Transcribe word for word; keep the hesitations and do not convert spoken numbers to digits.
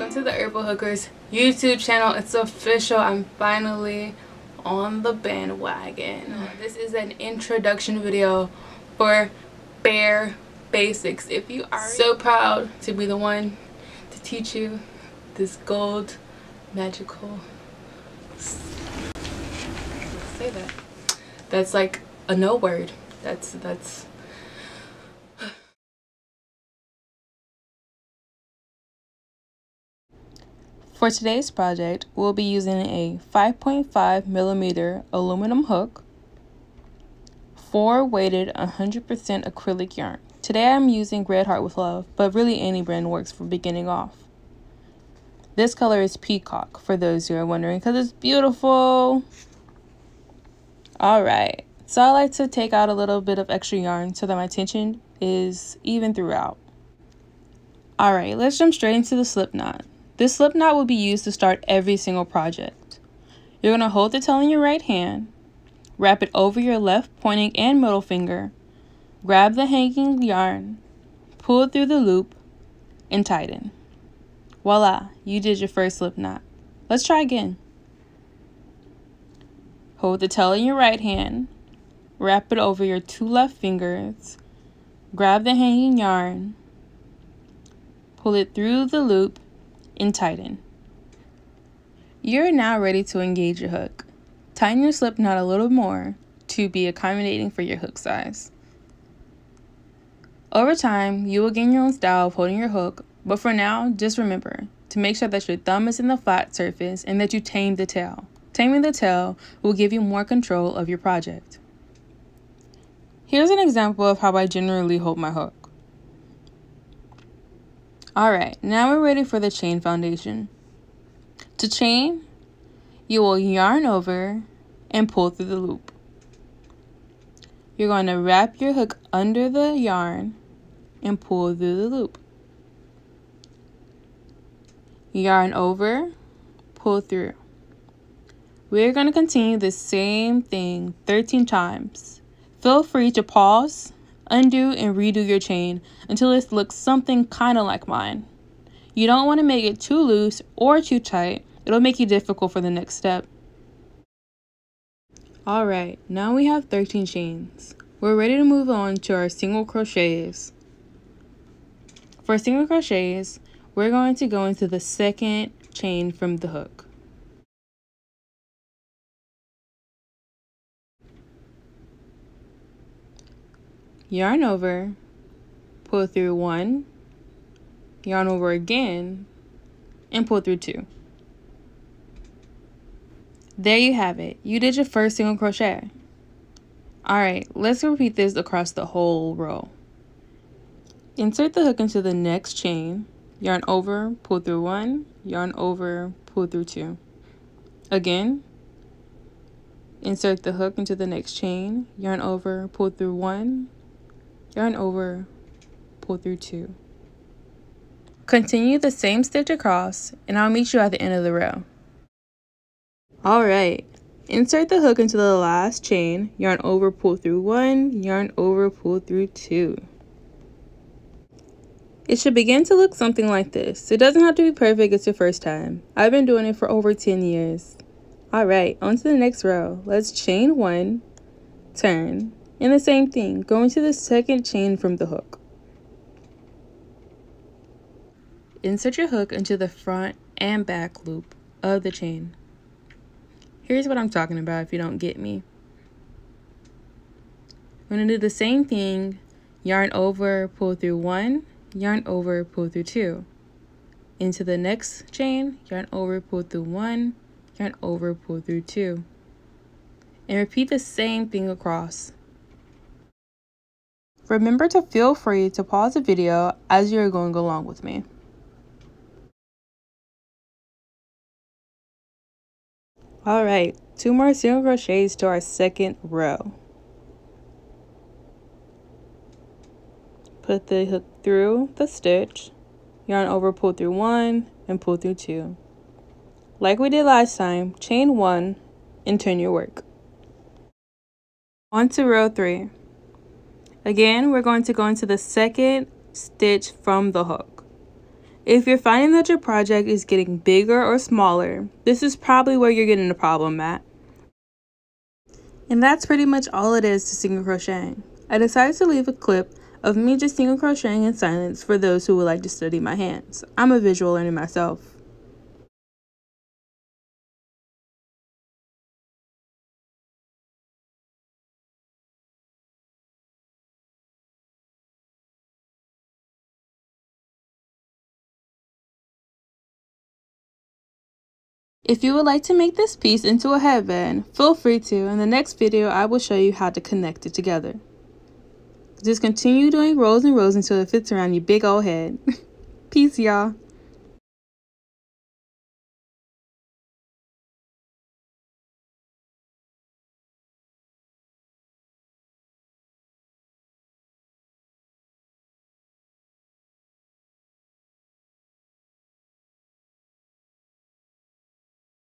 welcome to the Herbal Hooker's YouTube channel. It's official. I'm finally on the bandwagon. This is an introduction video for bare basics. If you are so proud to be the one to teach you this gold magical say that that's like a no word. That's that's For today's project, we'll be using a five point five millimeter aluminum hook, four weighted one hundred percent acrylic yarn. Today I'm using Red Heart with Love, but really any brand works for beginning off. This color is Peacock, for those who are wondering, because it's beautiful. All right, so I like to take out a little bit of extra yarn so that my tension is even throughout. All right, let's jump straight into the slip knot. This slip knot will be used to start every single project. You're going to hold the tail in your right hand, wrap it over your left pointing and middle finger, grab the hanging yarn, pull through the loop, and tighten. Voila, you did your first slip knot. Let's try again. Hold the tail in your right hand, wrap it over your two left fingers, grab the hanging yarn, pull it through the loop, and tighten. You're now ready to engage your hook. Tighten your slip knot a little more to be accommodating for your hook size. Over time, you will gain your own style of holding your hook, but for now, just remember to make sure that your thumb is in the flat surface and that you tame the tail. Taming the tail will give you more control of your project. Here's an example of how I generally hold my hook. Alright, now we're ready for the chain foundation. To chain, you will yarn over and pull through the loop. You're going to wrap your hook under the yarn and pull through the loop. Yarn over, pull through. We're going to continue the same thing thirteen times. Feel free to pause, undo, and redo your chain until it looks something kind of like mine. You don't want to make it too loose or too tight. It'll make you difficult for the next step. Alright, now we have thirteen chains. We're ready to move on to our single crochets. For single crochets, we're going to go into the second chain from the hook. Yarn over, pull through one, yarn over again, and pull through two. There you have it. You did your first single crochet. Alright, let's repeat this across the whole row. Insert the hook into the next chain, yarn over, pull through one, yarn over, pull through two. Again, insert the hook into the next chain, yarn over, pull through one, yarn over, pull through two. Continue the same stitch across, and I'll meet you at the end of the row. Alright, insert the hook into the last chain, yarn over, pull through one, yarn over, pull through two. It should begin to look something like this. It doesn't have to be perfect, it's your first time. I've been doing it for over ten years. Alright, on to the next row. Let's chain one, turn, and the same thing, going to the second chain from the hook. Insert your hook into the front and back loop of the chain. Here's what I'm talking about if you don't get me. I'm going to do the same thing, yarn over, pull through one, yarn over, pull through two. Into the next chain, yarn over, pull through one, yarn over, pull through two. And repeat the same thing across. Remember to feel free to pause the video as you're going along with me. Alright, two more single crochets to our second row. Put the hook through the stitch, yarn over, pull through one, and pull through two. Like we did last time, chain one and turn your work. On to row three. Again, we're going to go into the second stitch from the hook. If you're finding that your project is getting bigger or smaller, this is probably where you're getting the problem at. And that's pretty much all it is to single crocheting. I decided to leave a clip of me just single crocheting in silence for those who would like to study my hands. I'm a visual learner myself. If you would like to make this piece into a headband, feel free to. In the next video, I will show you how to connect it together. Just continue doing rows and rows until it fits around your big old head. Peace, y'all.